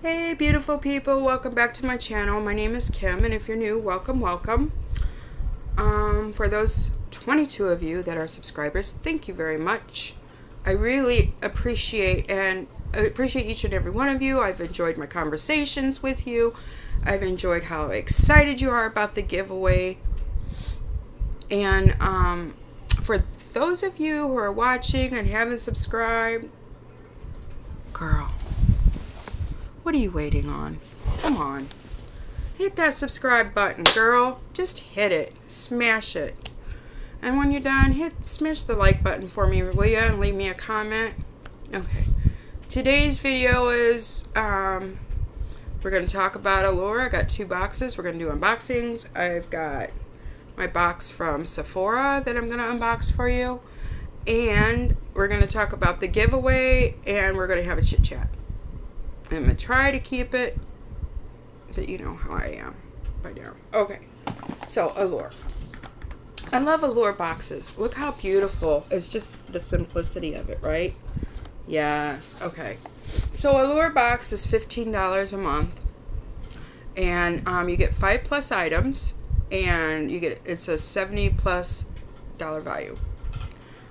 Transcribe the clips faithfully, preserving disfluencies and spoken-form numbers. Hey beautiful people, welcome back to my channel. My name is Kim, and if you're new, welcome, welcome. Um, for those twenty-two of you that are subscribers, thank you very much. I really appreciate and I appreciate each and every one of you. I've enjoyed my conversations with you. I've enjoyed how excited you are about the giveaway. And um, for those of you who are watching and haven't subscribed, girl, what are you waiting on? Come on. Hit that subscribe button, girl. Just hit it. Smash it. And when you're done, hit smash the like button for me, will you? And leave me a comment. Okay. Today's video is, um, we're going to talk about Allure. I got two boxes. We're going to do unboxings. I've got my box from Sephora that I'm going to unbox for you. And we're going to talk about the giveaway, and we're going to have a chit chat. I'm going to try to keep it, but you know how I am by now. Okay, so Allure. I love Allure boxes. Look how beautiful. It's just the simplicity of it, right? Yes, okay. So Allure box is fifteen dollars a month, and um, you get five plus items, and you get it's a seventy plus dollar value.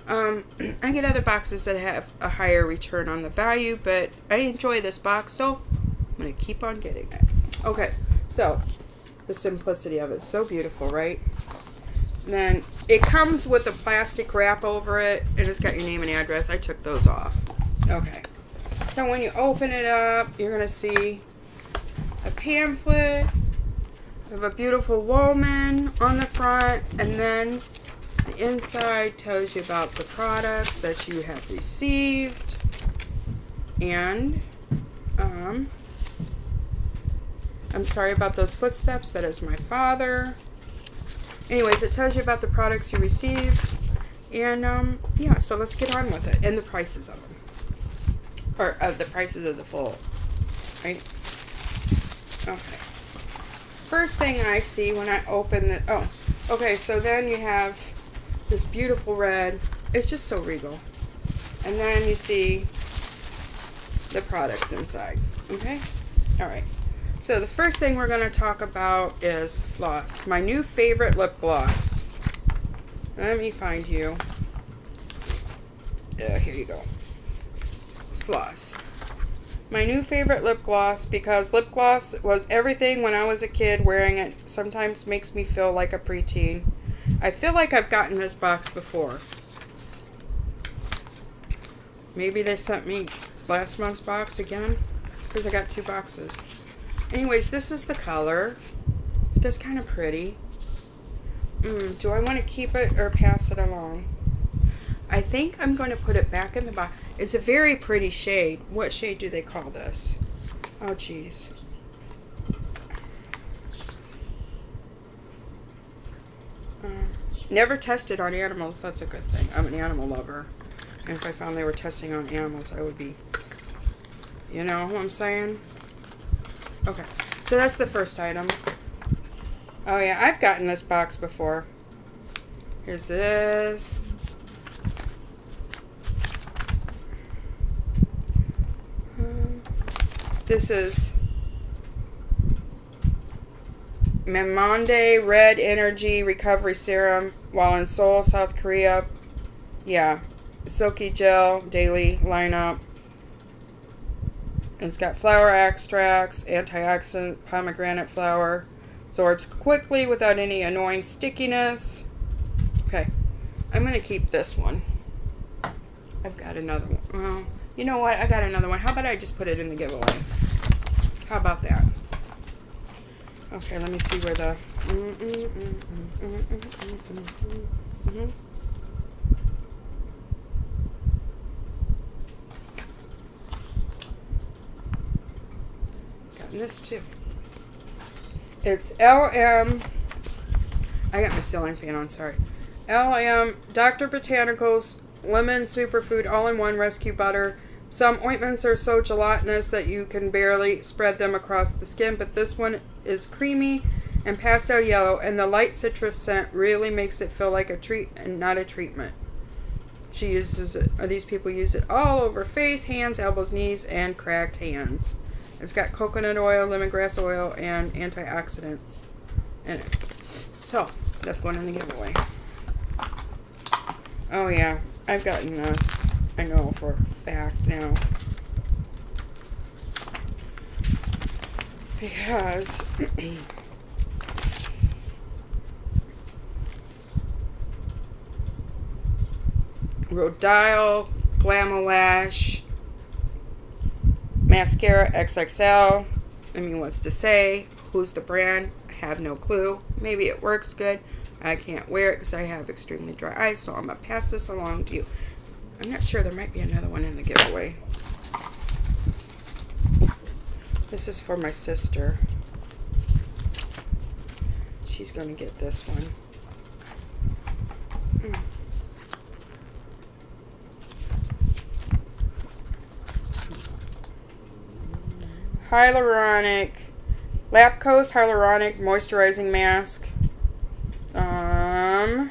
Um, I get other boxes that have a higher return on the value, but I enjoy this box, so I'm going to keep on getting it. Okay, so the simplicity of it is so beautiful, right? And then it comes with a plastic wrap over it, and it's got your name and address. I took those off. Okay, so when you open it up, you're going to see a pamphlet of a beautiful woman on the front, and then the inside tells you about the products that you have received, and um, I'm sorry about those footsteps, that is my father. Anyways, it tells you about the products you received, and um, yeah, so let's get on with it, and the prices of them, or of the prices of the full, right? Okay. First thing I see when I open the, oh, okay, so then you have this beautiful red. It's just so regal. And then you see the products inside. Okay? Alright. So the first thing we're going to talk about is floss. My new favorite lip gloss. Let me find you. Yeah, here you go. Floss. My new favorite lip gloss, because lip gloss was everything when I was a kid. Wearing it sometimes makes me feel like a preteen. I feel like I've gotten this box before. Maybe they sent me last month's box again, because I got two boxes. Anyways, this is the color. That's kind of pretty. Mm, do I want to keep it or pass it along? I think I'm going to put it back in the box. It's a very pretty shade. What shade do they call this? Oh, geez. Never tested on animals. That's a good thing. I'm an animal lover. And if I found they were testing on animals, I would be... You know what I'm saying? Okay. So that's the first item. Oh, yeah. I've gotten this box before. Here's this. Um, this is... Mamonde Red Energy Recovery Serum while in Seoul, South Korea. Yeah. Silky Gel Daily Lineup. It's got flower extracts, antioxidant, pomegranate flower. Absorbs quickly without any annoying stickiness. Okay. I'm going to keep this one. I've got another one. Well, you know what? I got another one. How about I just put it in the giveaway? How about that? Okay, let me see where the... Mm-hmm. Got this too. It's L M... I got my ceiling fan on, sorry. L M Doctor Botanicals Lemon Superfood All-in-One Rescue Butter. Some ointments are so gelatinous that you can barely spread them across the skin, but this one is creamy and pastel yellow, and the light citrus scent really makes it feel like a treat and not a treatment. She uses it, or these people use it all over face, hands, elbows, knees, and cracked hands. It's got coconut oil, lemongrass oil, and antioxidants in it. So, that's going in the giveaway. Oh yeah, I've gotten this, I know for a fact now. Because Rodial Glamolash Mascara X X L. I mean, what's to say? Who's the brand? I have no clue. Maybe it works good. I can't wear it because I have extremely dry eyes, so I'm going to pass this along to you. I'm not sure. There might be another one in the giveaway. This is for my sister. She's going to get this one. Mm. Hyaluronic, Lapco's Hyaluronic Moisturizing Mask. Um,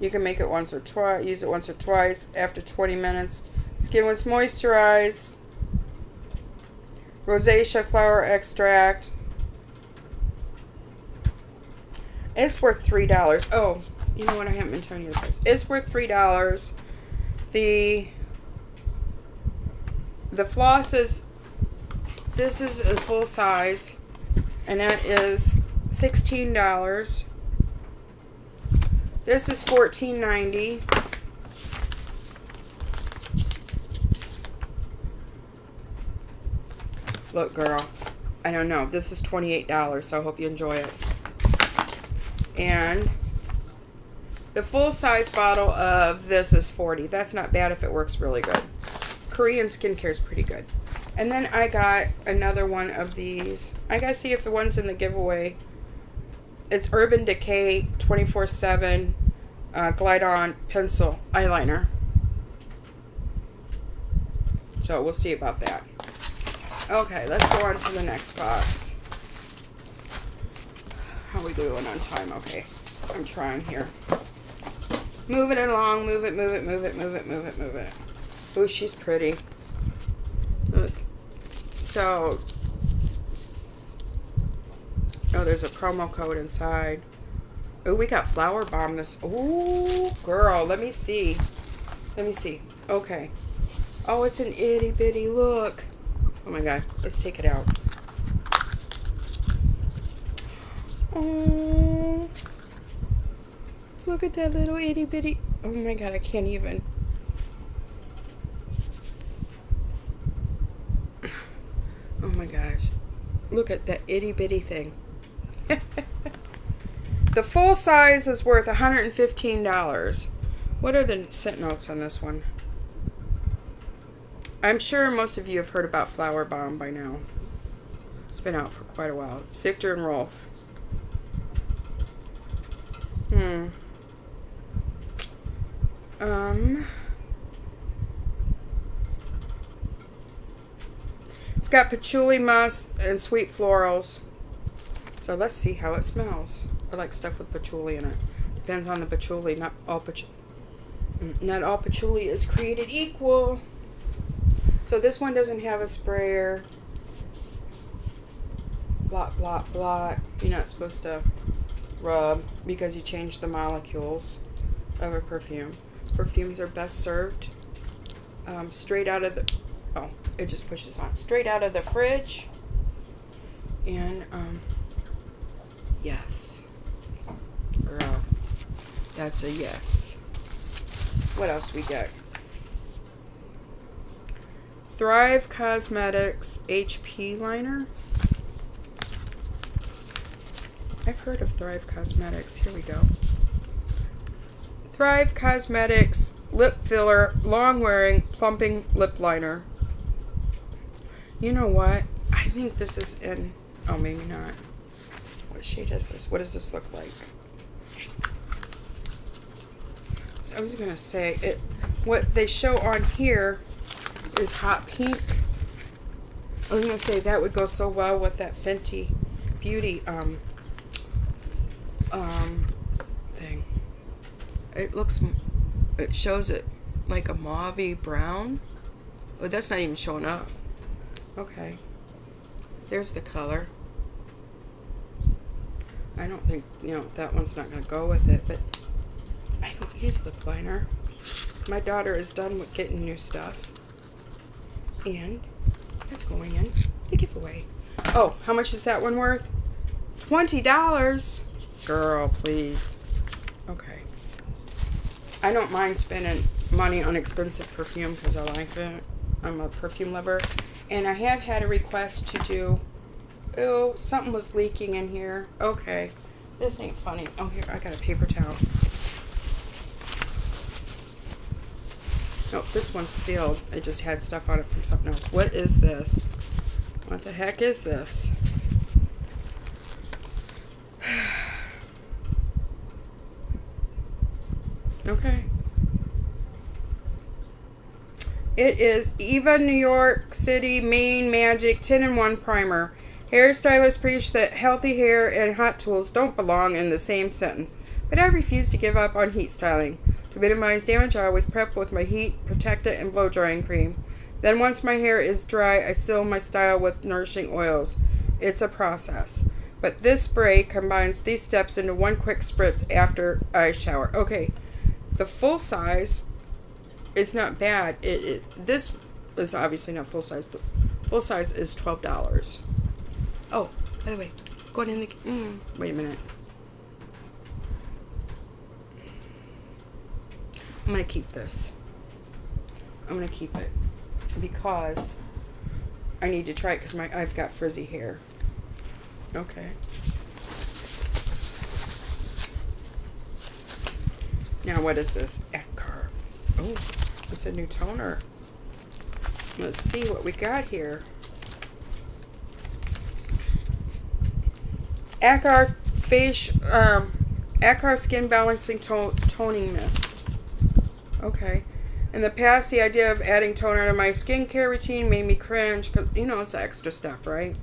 you can make it once or twice, use it once or twice. After twenty minutes, skin was moisturized. Rosacea flower extract. It's worth three dollars. Oh, you know what? I haven't been telling you the price. It's worth three dollars. The the floss is. This is a full size, and that is sixteen dollars. This is fourteen ninety. Look, girl, I don't know. This is twenty-eight dollars, so I hope you enjoy it. And the full size bottle of this is forty dollars. That's not bad if it works really good. Korean skincare is pretty good. And then I got another one of these. I gotta see if the one's in the giveaway. It's Urban Decay twenty-four seven uh, Glide On Pencil Eyeliner. So we'll see about that. Okay, let's go on to the next box. How are we doing on time? Okay, I'm trying here. Move it along, move it, move it, move it, move it, move it, move it. Ooh, she's pretty. Look. So, oh, there's a promo code inside. Oh, we got Flower Bomb this. Oh, girl, let me see. Let me see. Okay. Oh, it's an itty bitty look. Oh my God. Let's take it out. Oh, look at that little itty bitty. Oh my God, I can't even. Oh my gosh. Look at that itty bitty thing. The full size is worth one hundred fifteen dollars. What are the scent notes on this one? I'm sure most of you have heard about Flower Bomb by now. It's been out for quite a while. It's Victor and Rolf. Hmm. Um... It's got patchouli musk and sweet florals. So let's see how it smells. I like stuff with patchouli in it. Depends on the patchouli. Not all patchouli, not all patchouli is created equal. So this one doesn't have a sprayer. Blot, blot, blot. You're not supposed to rub because you change the molecules of a perfume. Perfumes are best served um, straight out of the... Oh. It just pushes on straight out of the fridge. And, um, yes. Girl, that's a yes. What else we got? Thrive Cosmetics H P Liner. I've heard of Thrive Cosmetics. Here we go. Thrive Cosmetics Lip Filler Long Wearing Plumping Lip Liner. You know what? I think this is in... Oh, maybe not. What shade is this? What does this look like? So I was going to say, it. What they show on here is hot pink. I was going to say that would go so well with that Fenty Beauty um, um, thing. It looks... It shows it like a mauvey brown. Well, that's not even showing up. Okay, There's the color. I don't think, you know, that one's not going to go with it, but I don't use lip liner. My daughter is done with getting new stuff. And that's going in the giveaway. Oh, how much is that one worth? twenty dollars. Girl, please. Okay. I don't mind spending money on expensive perfume because I like it. I'm a perfume lover. And I have had a request to do... Oh, something was leaking in here. Okay. This ain't funny. Oh, here, I got a paper towel. Nope, this one's sealed. I just had stuff on it from something else. What is this? What the heck is this? Okay. It is Eva New York City Main Magic ten in one Primer. Hairstylists preach that healthy hair and hot tools don't belong in the same sentence, but I refuse to give up on heat styling. To minimize damage, I always prep with my heat protectant and blow drying cream. Then once my hair is dry, I seal my style with nourishing oils. It's a process. But this spray combines these steps into one quick spritz after I shower. Okay, the full size is not bad. It, it This is obviously not full size. The full size is twelve dollars. Oh, by the way, going in the... Mm, wait a minute. I'm going to keep this. I'm going to keep it because I need to try it because my I've got frizzy hair. Okay. Now what is this? Acar. Oh, it's a new toner. Let's see what we got here. Acar face, um, Acar Skin Balancing to Toning Mist. Okay. In the past, the idea of adding toner to my skincare routine made me cringe because, you know, it's an extra step, right?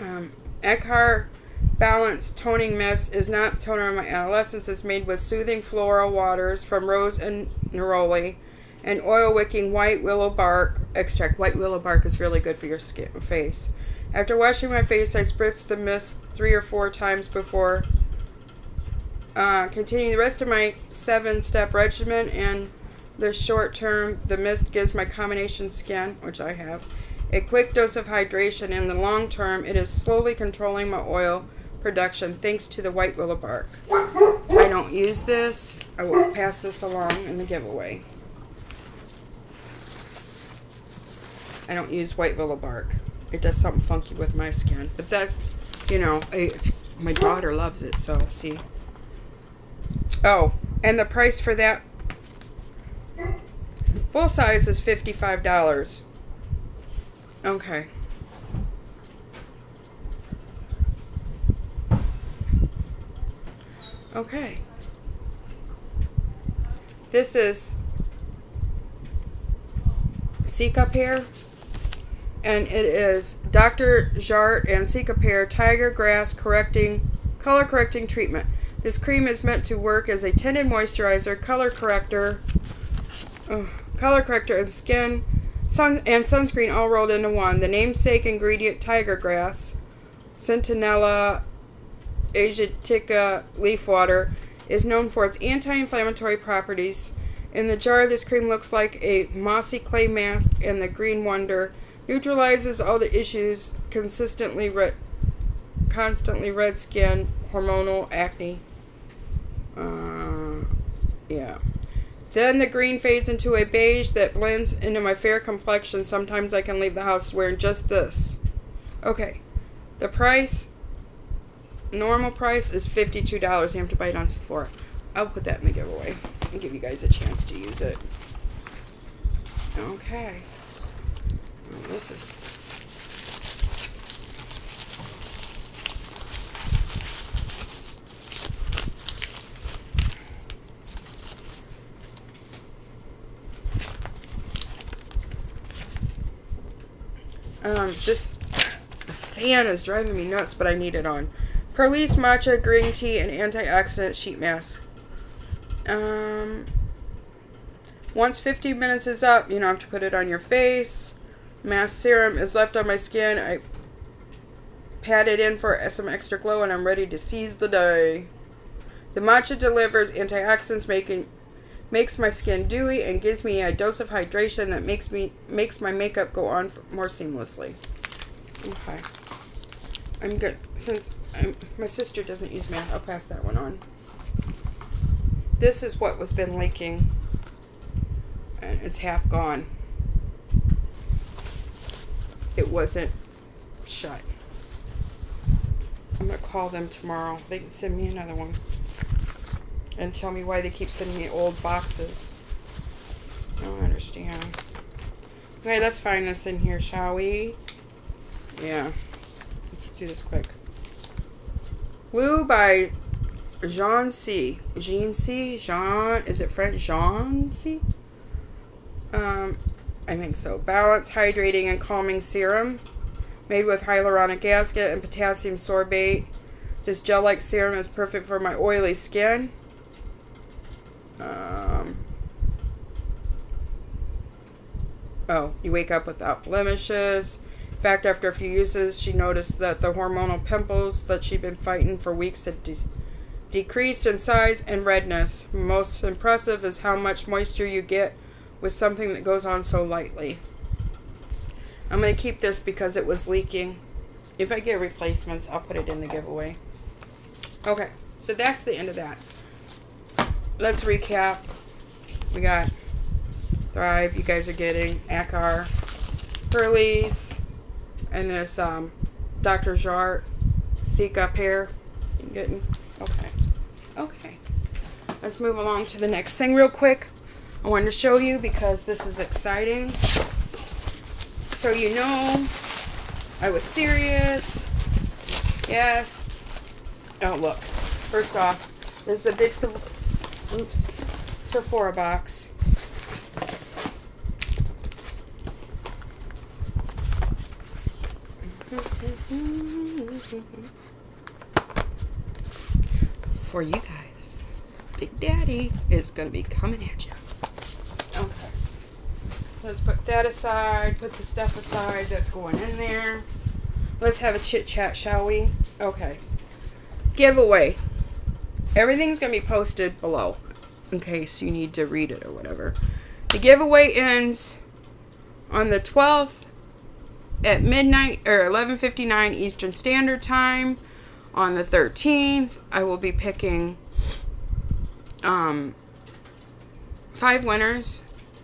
Um, Acar Balanced Toning Mist is not the toner of my adolescence. It's made with soothing floral waters from rose and neroli and oil-wicking white willow bark extract. White willow bark is really good for your skin face. After washing my face, I spritz the mist three or four times before uh, continuing the rest of my seven-step regimen. And the short term, the mist gives my combination skin, which I have, a quick dose of hydration. In the long term, it is slowly controlling my oil production thanks to the white willow bark. I don't use this. I will pass this along in the giveaway. I don't use white willow bark. It does something funky with my skin. But that's, you know, it's, my daughter loves it, so see. Oh, and the price for that full size is fifty-five dollars. Okay. Okay. This is Cicapair. And it is Doctor Jart and Cicapair Tiger Grass Correcting Color Correcting Treatment. This cream is meant to work as a tinted moisturizer, color corrector, uh, color corrector, and skin sun and sunscreen all rolled into one. The namesake ingredient, tiger grass, Centinella Asiatica leaf water, is known for its anti-inflammatory properties. In the jar, this cream looks like a mossy clay mask, and the green wonder neutralizes all the issues, consistently red, constantly red skin, hormonal acne. Uh, yeah. Then the green fades into a beige that blends into my fair complexion. Sometimes I can leave the house wearing just this. Okay. The price, normal price, is fifty-two dollars. You have to buy it on Sephora. I'll put that in the giveaway and give you guys a chance to use it. Okay. This is um this fan is driving me nuts, but I need it on. Curlice matcha green tea and antioxidant sheet mask. Um once fifteen minutes is up, you don't have to put it on your face. mask serum is left on my skin. I pat it in for some extra glow, and I'm ready to seize the day. The matcha delivers antioxidants, making makes my skin dewy and gives me a dose of hydration that makes me makes my makeup go on more seamlessly. Okay, I'm good. Since I'm, my sister doesn't use math, I'll pass that one on. This is what was been leaking, and it's half gone. It wasn't shut. I'm going to call them tomorrow. They can send me another one and tell me why they keep sending me old boxes. I don't understand. Okay, let's find this in here, shall we? Yeah. Let's do this quick. Woo by Jean C. Jean C? Jean? Is it French? Jean C? Um, I think so. Balance Hydrating and Calming Serum. Made with hyaluronic acid and potassium sorbate. This gel-like serum is perfect for my oily skin. Um, oh, you wake up without blemishes. In fact, after a few uses, she noticed that the hormonal pimples that she'd been fighting for weeks had de decreased in size and redness. Most impressive is how much moisture you get with something that goes on so lightly. I'm going to keep this because it was leaking. If I get replacements, I'll put it in the giveaway. Okay, so that's the end of that. Let's recap. We got Thrive, you guys are getting, Acar, Curlice, and this um, Doctor Jart, Cicapair. You getting? Okay. Okay. Let's move along to the next thing real quick. I wanted to show you because this is exciting. So you know, I was serious. Yes. Oh, look. First off, this is a big, oops, Sephora box. For you guys, Big Daddy is going to be coming at you. Okay. Let's put that aside, put the stuff aside that's going in there. Let's have a chit-chat, shall we? Okay. Giveaway. Everything's going to be posted below in case you need to read it or whatever. The giveaway ends on the twelfth at midnight or eleven fifty-nine Eastern Standard Time. On the thirteenth, I will be picking um, five winners.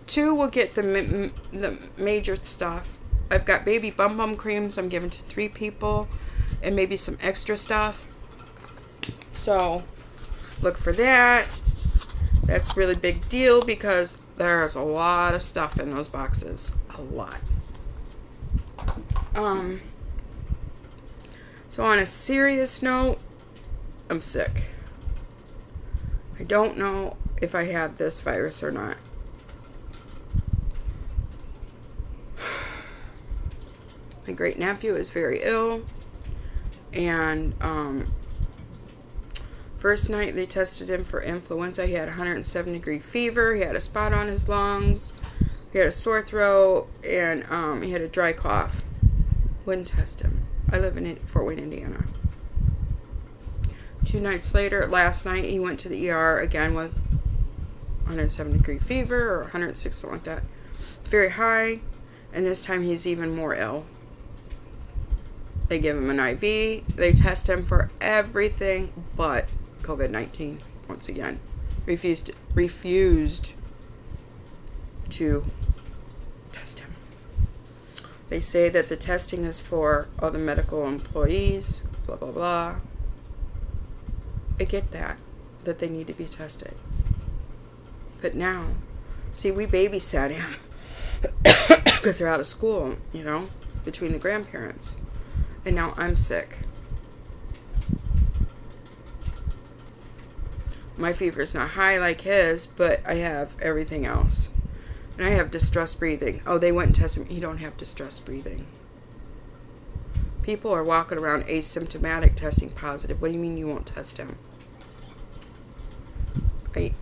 Two will get the, m the major stuff. I've got baby bum bum creams I'm giving to three people and maybe some extra stuff. So look for that. That's a really big deal because there's a lot of stuff in those boxes. A lot. Um, so on a serious note, I'm sick. I don't know if I have this virus or not. My great-nephew is very ill, and um, first night they tested him for influenza. He had one hundred seven degree fever, he had a spot on his lungs, he had a sore throat, and um, he had a dry cough. Wouldn't test him. I live in Fort Wayne, Indiana. Two nights later, last night, he went to the E R again with one hundred seven degree fever, or one hundred six, something like that. Very high, and this time he's even more ill. They give him an I V. They test him for everything but COVID nineteen. Once again, refused refused to test him. They say that the testing is for other medical employees. Blah blah blah. I get that that they need to be tested, but now, see, we babysat him because they're out of school, you know, between the grandparents. And now I'm sick. My fever is not high like his, but I have everything else. And I have distress breathing. Oh, they went and tested me. He don't have distress breathing. People are walking around asymptomatic testing positive. What do you mean you won't test him? I,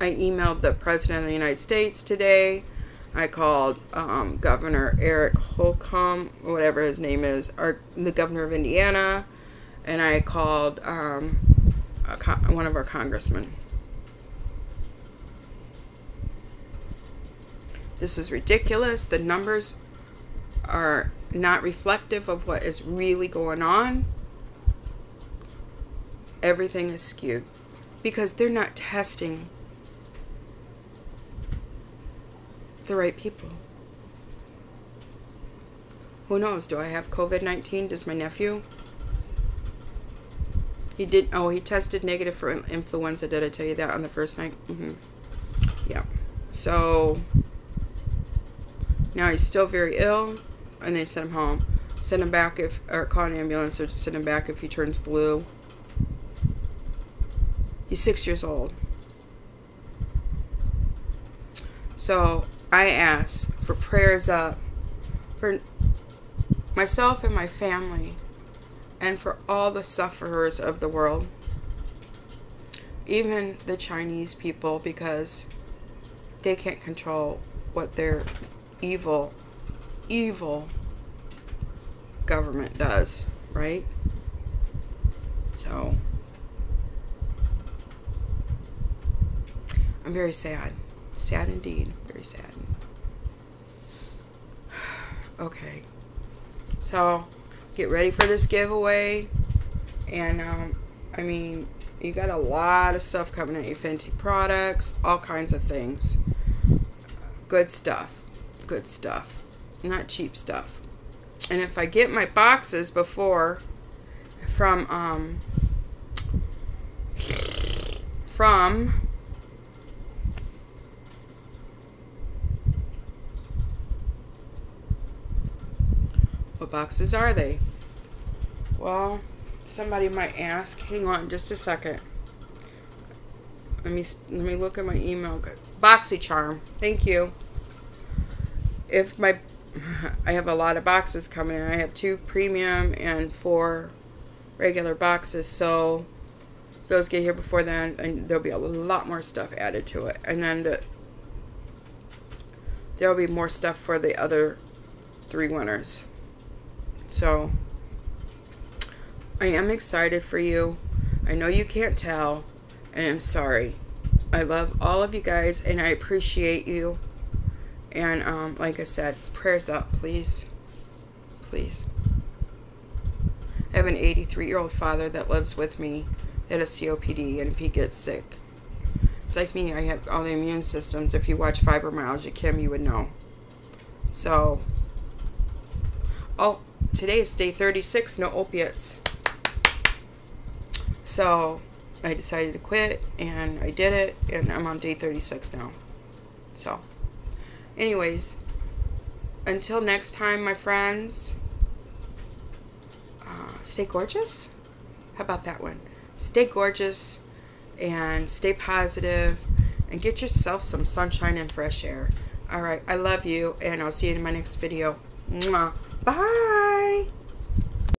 I emailed the President of the United States today. I called um, Governor Eric Holcomb, whatever his name is, or the governor of Indiana, and I called um, a con one of our congressmen. This is ridiculous. The numbers are not reflective of what is really going on. Everything is skewed because they're not testing the right people. Who knows? Do I have COVID nineteen? Does my nephew? He did. Oh, he tested negative for influenza. Did I tell you that on the first night? Mm-hmm. Yeah. So now he's still very ill, and they sent him home. Send him back if, or call an ambulance, or just send him back if he turns blue. He's six years old. So I ask for prayers up for myself and my family and for all the sufferers of the world, even the Chinese people, because they can't control what their evil, evil government does, right? So I'm very sad. Sad indeed. Very sad. Okay. So, get ready for this giveaway. And, um, I mean, you got a lot of stuff coming at you. Fenty products. All kinds of things. Good stuff. Good stuff. Not cheap stuff. And if I get my boxes before, from, um, from... What boxes are they? Well, somebody might ask. Hang on just a second. Let me let me look at my email. BoxyCharm. Thank you. If my I have a lot of boxes coming in. I have two premium and four regular boxes, so if those get here before then, and there'll be a lot more stuff added to it. And then the, there'll be more stuff for the other three winners. So, I am excited for you. I know you can't tell, and I'm sorry. I love all of you guys, and I appreciate you. And, um, like I said, prayers up, please. Please. I have an eighty-three-year-old father that lives with me that has C O P D, and if he gets sick, it's like me. I have all the immune systems. If you watch Fibromyalgia Kim, you would know. So, oh. Today is day thirty-six, no opiates. So I decided to quit, and I did it, and I'm on day thirty-six now. So anyways, until next time, my friends, uh, stay gorgeous. How about that one? Stay gorgeous and stay positive and get yourself some sunshine and fresh air. All right, I love you, and I'll see you in my next video. Mwah. Bye.